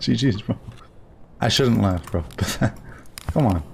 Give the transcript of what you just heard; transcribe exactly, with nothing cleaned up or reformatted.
G G's, bro. I shouldn't laugh, bro, but come on.